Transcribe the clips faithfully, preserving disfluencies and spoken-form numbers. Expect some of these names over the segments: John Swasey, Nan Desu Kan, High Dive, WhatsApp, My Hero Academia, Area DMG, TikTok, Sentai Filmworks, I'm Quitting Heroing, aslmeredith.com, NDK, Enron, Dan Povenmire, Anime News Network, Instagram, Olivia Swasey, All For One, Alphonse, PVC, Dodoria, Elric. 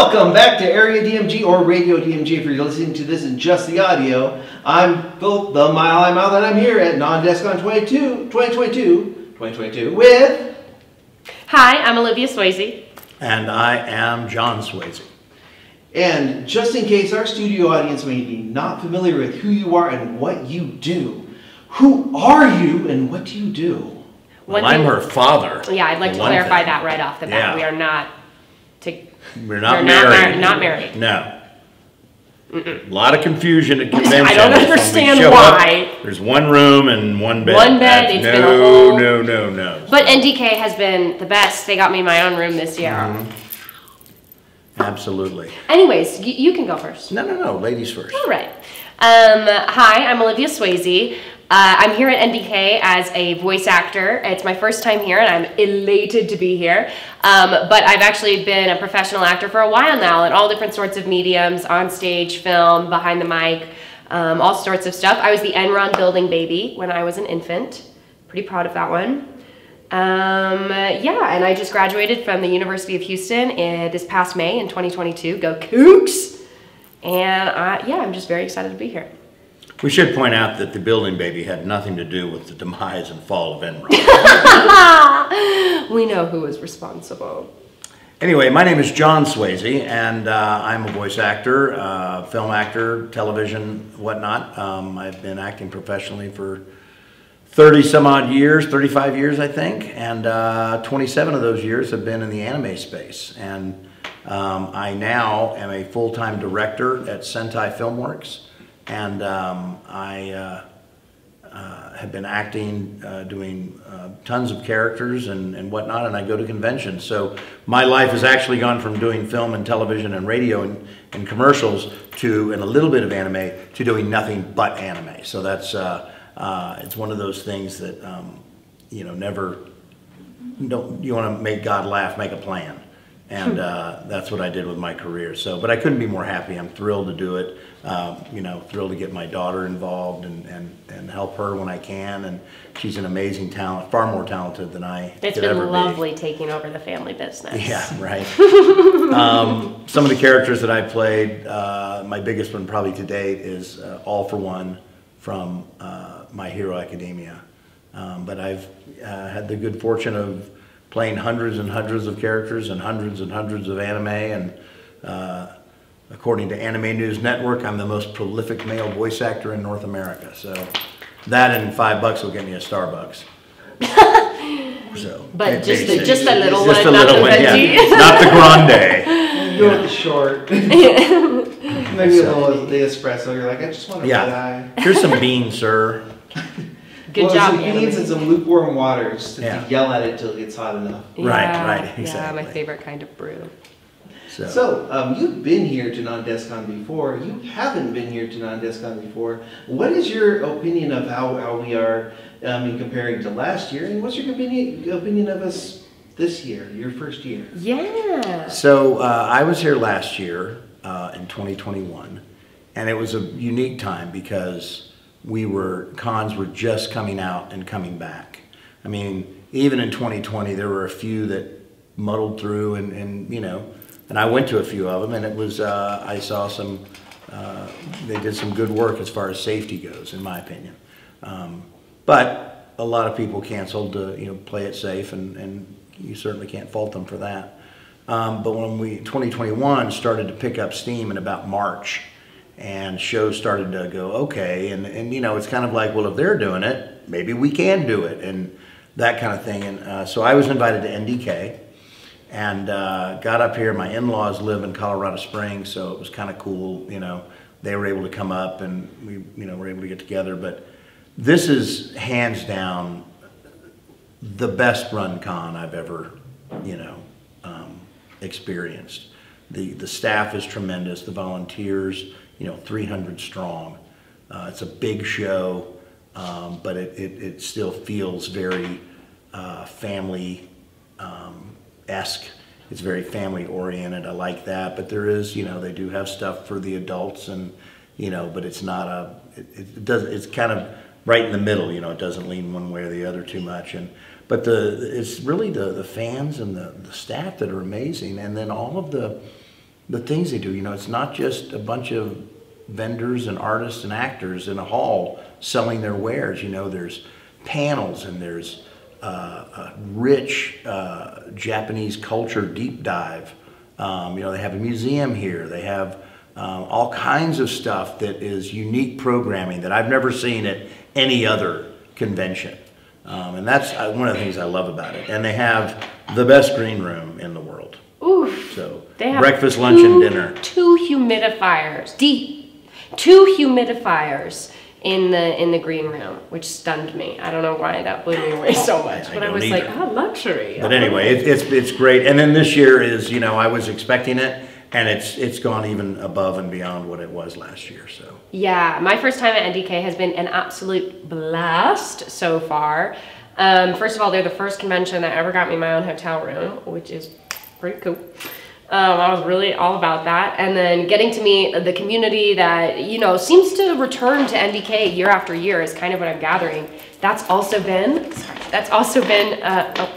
Welcome back to Area D M G, or Radio D M G if you're listening to this in just the audio. I'm Phil, the Mile High Mouth, and I'm here at Nan Desu Kan twenty twenty-two with... Hi, I'm Olivia Swasey. And I am John Swasey. And just in case our studio audience may be not familiar with who you are and what you do, who are you and what do you do? Well, I'm her father. Yeah, I'd like to clarify thing. that right off the bat. Yeah. We are not... To, we're not we're married. Not, mar not married. No. Mm-mm. A lot of confusion at conventions. I don't understand why. Up, there's one room and one bed. One bed. That's, it's no, been a whole... no, no, no. But N D K has been the best. They got me my own room this year. Mm-hmm. Absolutely. Anyways, you, you can go first. No, no, no. Ladies first. All right. Um, hi, I'm Olivia Swasey. Uh, I'm here at N D K as a voice actor. It's my first time here and I'm elated to be here. Um, but I've actually been a professional actor for a while now in all different sorts of mediums, on stage, film, behind the mic, um, all sorts of stuff. I was the Enron building baby when I was an infant. Pretty proud of that one. Um, yeah, and I just graduated from the University of Houston in, this past May in twenty twenty-two. Go Cougs! And I, yeah, I'm just very excited to be here. We should point out that the building baby had nothing to do with the demise and fall of Enron. We know who is responsible. Anyway, my name is John Swasey, and uh, I'm a voice actor, uh, film actor, television, whatnot. Um, I've been acting professionally for thirty some odd years, thirty-five years, I think, and uh, twenty-seven of those years have been in the anime space. And um, I now am a full-time director at Sentai Filmworks. And um, I uh, uh, have been acting, uh, doing uh, tons of characters and, and whatnot, and I go to conventions. So my life has actually gone from doing film and television and radio and, and commercials to, and a little bit of anime, to doing nothing but anime. So that's, uh, uh, it's one of those things that, um, you know, never, don't, you want to make God laugh, make a plan. And uh, that's what I did with my career. So, but I couldn't be more happy. I'm thrilled to do it. Um, you know, thrilled to get my daughter involved and, and, and help her when I can. And she's an amazing talent, far more talented than I could ever be. It's been lovely taking over the family business. Yeah, right. um, some of the characters that I played, uh, my biggest one probably to date is uh, All For One from uh, My Hero Academia. Um, but I've uh, had the good fortune of playing hundreds and hundreds of characters and hundreds and hundreds of anime, and uh, according to Anime News Network, I'm the most prolific male voice actor in North America. So that and five bucks will get me a Starbucks. So, but just the, just a little just one, a little not, one, the yeah. Not the grande. You're the short. Maybe so, a little the espresso. You're like, I just want to yeah. die. Here's some beans, sir. Good well, job. Some beans and some lukewarm water, just to yeah. yell at it till it gets hot enough. Yeah, right, right, exactly. Yeah, my favorite kind of brew. So, so um, you've been here to Nan Desu Kan before. You haven't been here to Nan Desu Kan before. What is your opinion of how, how we are um, in comparing to last year? And what's your opinion, opinion of us this year, your first year? Yeah. So uh, I was here last year uh, in twenty twenty-one, and it was a unique time because we were, cons were just coming out and coming back. I mean, even in twenty twenty, there were a few that muddled through and, and you know, and I went to a few of them, and it was, uh, I saw some, uh, they did some good work as far as safety goes, in my opinion. Um, but a lot of people canceled to, you know, play it safe, and, and you certainly can't fault them for that. Um, but when we, twenty twenty-one started to pick up steam in about March, and shows started to go, okay, and, and you know, it's kind of like, well, if they're doing it, maybe we can do it, and that kind of thing. And uh, so I was invited to N D K, and uh, got up here. My in-laws live in Colorado Springs, so it was kind of cool, you know. They were able to come up, and we, you know, were able to get together. But this is, hands down, the best run con I've ever, you know, um, experienced. The, the staff is tremendous, the volunteers, you know, three hundred strong. Uh, it's a big show, um, but it, it, it still feels very uh, family-esque. Um, it's very family-oriented. I like that. But there is, you know, they do have stuff for the adults, and you know, but it's not a. It, it does. It's kind of right in the middle. You know, it doesn't lean one way or the other too much. And but the it's really the the fans and the the staff that are amazing, and then all of the the things they do. You know, it's not just a bunch of vendors and artists and actors in a hall selling their wares. You know, there's panels and there's uh, a rich uh, Japanese culture deep dive. Um, you know, they have a museum here. They have um, all kinds of stuff that is unique programming that I've never seen at any other convention. Um, and that's one of the things I love about it. And they have the best green room in the world. Oof. So they have breakfast, two, lunch, and dinner. Two humidifiers, deep, two humidifiers in the in the green room, which stunned me. I don't know why that blew me away so much, I but I was either. like, oh, luxury. But anyway, it, it's it's great. And then this year is, you know, I was expecting it, and it's it's gone even above and beyond what it was last year. So yeah, my first time at N D K has been an absolute blast so far. Um, first of all, they're the first convention that ever got me my own hotel room, which is pretty cool. Um, I was really all about that. And then getting to meet the community that, you know, seems to return to N D K year after year is kind of what I'm gathering. That's also been, sorry, that's also been, uh, oh,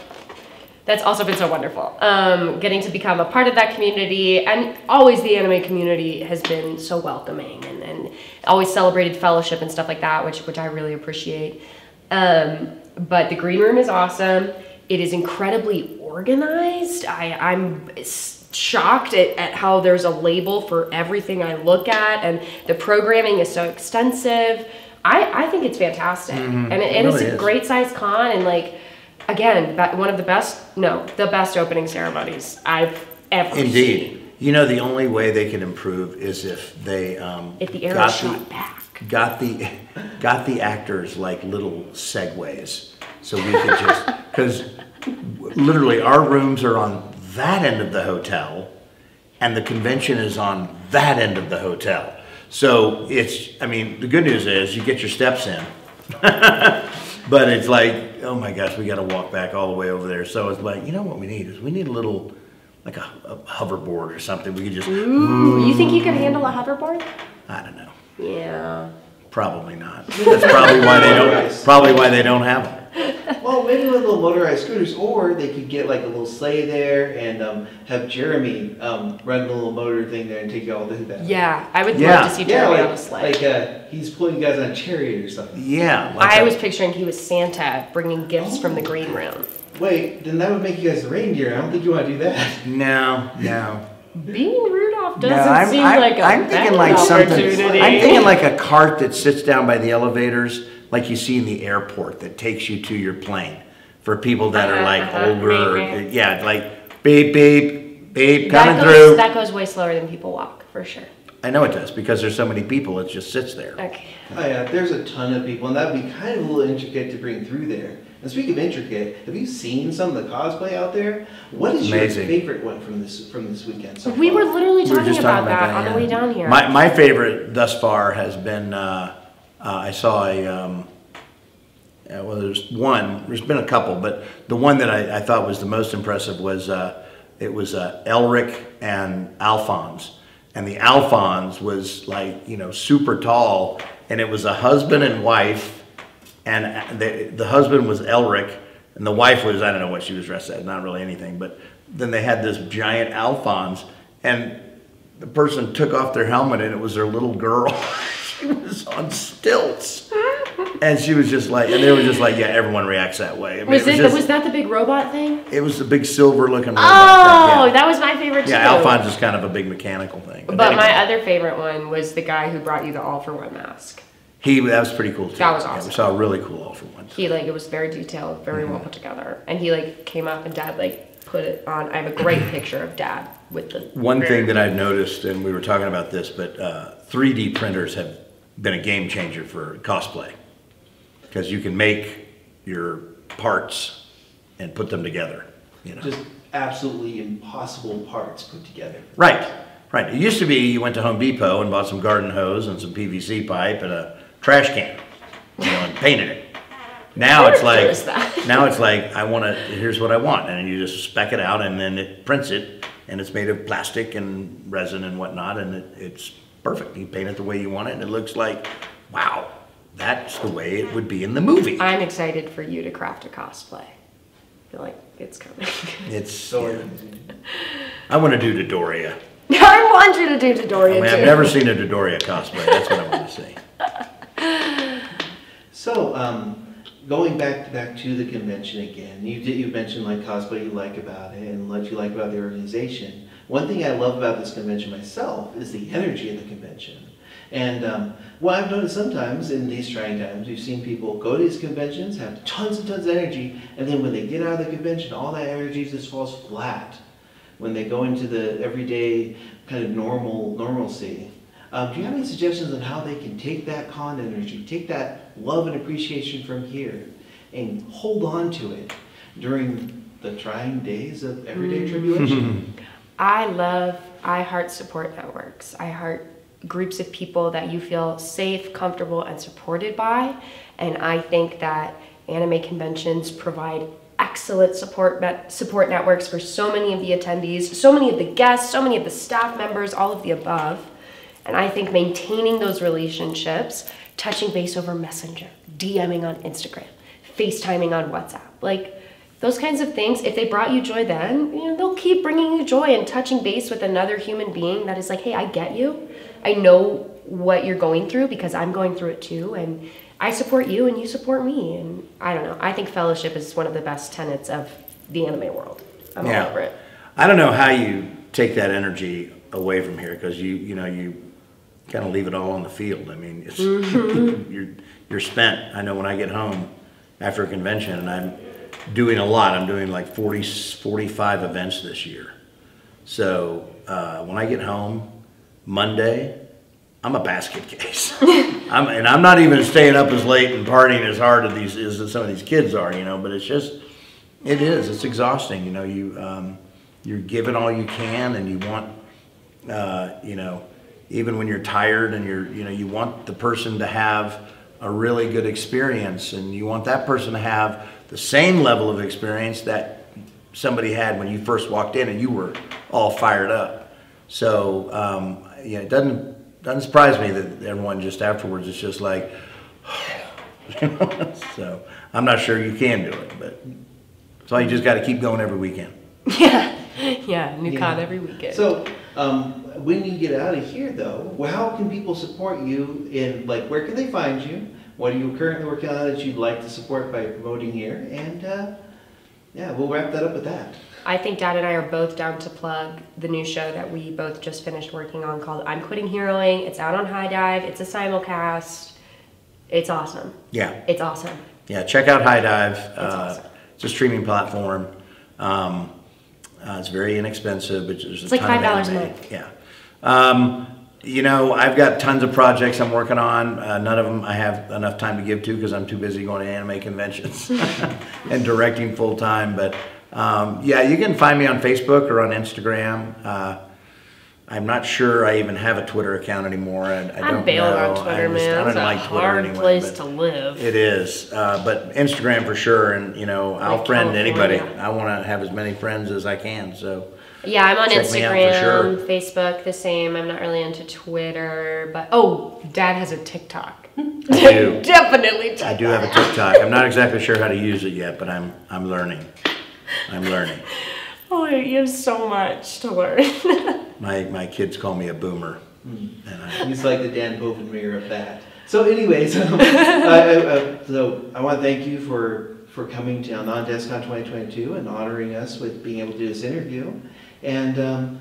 that's also been so wonderful. Um, getting to become a part of that community, and always the anime community has been so welcoming, and, and always celebrated fellowship and stuff like that, which, which I really appreciate. Um, but the green room is awesome. It is incredibly organized. I, I'm shocked at, at how there's a label for everything I look at, and the programming is so extensive. I, I think it's fantastic. Mm-hmm. And it, it, it really is a great size con, and like, again, one of the best, no, the best opening ceremonies I've ever Indeed. seen. Indeed. You know, the only way they can improve is if they um, if the air got, shot the, back. got the got the actors like little segues, so we could just, because literally our rooms are on that end of the hotel, and the convention is on that end of the hotel. So it's, I mean, the good news is you get your steps in, but it's like, oh my gosh, we got to walk back all the way over there. So it's like, you know what we need is we need a little, like a, a hoverboard or something. We could just. Ooh, you think you can handle a hoverboard? I don't know. Yeah. Probably not. That's probably why they don't. Probably why they don't have them. Well, maybe with little motorized scooters, or they could get like a little sleigh there and um, have Jeremy um, run the little motor thing there and take you all through that. Yeah, I would yeah. love to see Jeremy yeah, like, on a sleigh. Like uh, he's pulling you guys on a chariot or something. Yeah. Like I that. was picturing he was Santa bringing gifts oh. from the green room. Wait, then that would make you guys reindeer. I don't think you want to do that. No, no. Being Rudolph doesn't no, I'm, seem I'm, like a I'm thinking like opportunity. Something. I'm thinking like a cart that sits down by the elevators, like you see in the airport, that takes you to your plane. For people that are like uh-huh, older, maybe. yeah, like beep, beep, beep, that coming goes, through. That goes way slower than people walk, for sure. I know it does, because there's so many people, it just sits there. Okay. Oh yeah, there's a ton of people, and that would be kind of a little intricate to bring through there. And speaking of intricate, have you seen some of the cosplay out there? What is Amazing. your favorite one from this from this weekend? So we were literally talking, we were about, talking about that, that on the way down here. My, my favorite thus far has been, uh, uh, I saw a, um, uh, well there's one, there's been a couple, but the one that I, I thought was the most impressive was, uh, it was uh, Elric and Alphonse. And the Alphonse was like, you know, super tall, and it was a husband and wife. And the, the husband was Elric, and the wife was, I don't know what she was dressed as, not really anything, but then they had this giant Alphonse, and the person took off their helmet, and it was their little girl. She was on stilts. And she was just like, and they were just like, yeah, everyone reacts that way. I mean, was, it was, it, just, was that the big robot thing? It was the big silver looking robot oh, thing. Oh, yeah. That was my favorite too. Yeah, Alphonse is kind of a big mechanical thing. But, but anyway. My other favorite one was the guy who brought you the All For One mask. He, that was pretty cool too. That was awesome. Yeah, we saw a really cool All For One. He like, it was very detailed, very mm-hmm. well put together. And he like came up and Dad like put it on. I have a great picture of Dad with the. One thing that I've noticed, and we were talking about this, but uh, three D printers have been a game changer for cosplay. Because you can make your parts and put them together. You know? Just absolutely impossible parts put together. Right, right. It used to be you went to Home Depot and bought some garden hose and some P V C pipe and a trash can, you know, and painted it. Now it's like, now it's like, I want to, here's what I want, and you just spec it out, and then it prints it, and it's made of plastic and resin and whatnot, and it, it's perfect. You paint it the way you want it, and it looks like, wow, that's the way it would be in the movie. I'm excited for you to craft a cosplay. I feel like it's coming. It's, so yeah. I want to do Dodoria. Now I want you to do Dodoria. I mean, I've never seen a Dodoria cosplay. That's what I want to see. So, um, going back back to the convention again, you did you mentioned like cosplay you like about it and what you like about the organization. One thing I love about this convention myself is the energy of the convention. And um, what I've noticed sometimes in these trying times, we've seen people go to these conventions, have tons and tons of energy, and then when they get out of the convention, all that energy just falls flat. When they go into the everyday kind of normal normalcy. Um, do you have any suggestions on how they can take that con energy, take that love and appreciation from here, and hold on to it during the trying days of everyday mm. tribulation? I love, I heart support networks. I heart groups of people that you feel safe, comfortable, and supported by. And I think that anime conventions provide excellent support support networks for so many of the attendees, so many of the guests, so many of the staff members, all of the above. And I think maintaining those relationships, touching base over Messenger, DMing on Instagram, FaceTiming on WhatsApp, like those kinds of things, if they brought you joy then, you know, they'll keep bringing you joy, and touching base with another human being that is like, hey, I get you. I know what you're going through because I'm going through it too, and I support you and you support me. And I don't know, I think fellowship is one of the best tenets of the anime world. I'm yeah. all over it. I don't know how you take that energy away from here, because you you know, you kind of leave it all on the field. I mean, it's, mm-hmm. you're, you're spent. I know when I get home after a convention, and I'm doing a lot, I'm doing like forty, forty-five events this year. So uh, when I get home Monday, I'm a basket case. I'm, and I'm not even staying up as late and partying as hard as these as some of these kids are, you know, but it's just, it is, it's exhausting, you know, you, um, you're giving all you can, and you want, uh, you know, even when you're tired and you're, you know, you want the person to have a really good experience, and you want that person to have the same level of experience that somebody had when you first walked in and you were all fired up. So, um, yeah, it doesn't, Doesn't surprise me that everyone just afterwards is just like, so I'm not sure you can do it, but so you just got to keep going every weekend. Yeah, yeah, new yeah. con every weekend. So um, when you get out of here, though, well, how can people support you? In like, where can they find you? What are you currently working on that you'd like to support by promoting here? And uh, yeah, we'll wrap that up with that. I think Dad and I are both down to plug the new show that we both just finished working on called I'm Quitting Heroing. It's out on High Dive. It's a simulcast. It's awesome. Yeah. It's awesome. Yeah, check out High Dive. It's, uh, awesome. It's a streaming platform. Um, uh, it's very inexpensive, but there's a it's ton like five dollars a month. Yeah. Um, you know, I've got tons of projects I'm working on. Uh, none of them I have enough time to give to because I'm too busy going to anime conventions and directing full time, but... Um, yeah, you can find me on Facebook or on Instagram. Uh, I'm not sure I even have a Twitter account anymore. I, I don't bail on Twitter, I just, man. I don't it's like a Twitter hard anyway, place to live. It is, uh, but Instagram for sure. And you know, I'll like friend California. Anybody. I want to have as many friends as I can. So yeah, I'm on Instagram, sure. Facebook, the same. I'm not really into Twitter, but oh, Dad has a TikTok. I do. Definitely. TikTok. I do have a TikTok. I'm not exactly sure how to use it yet, but I'm I'm learning. I'm learning. Oh, you have so much to learn. my my kids call me a boomer. Mm. And I, He's like the Dan Povenmire of that. So anyways, um, I, I, I, so I want to thank you for, for coming to NonDesCon twenty twenty-two and honoring us with being able to do this interview. And um,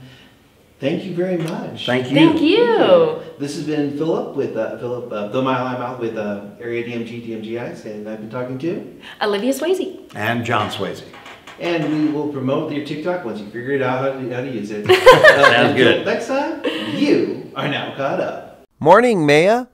thank you very much. Thank you. Thank you. Thank you. This has been Philip with uh, Philip uh, Phil Mile I'm Out with uh, Area D M G, D M G I's, and I've been talking to Olivia Swasey and John Swasey. And we will promote your TikTok once you figure it out how to, how to use it. Uh, Sounds good. Next time, you are now caught up. Morning, Maya.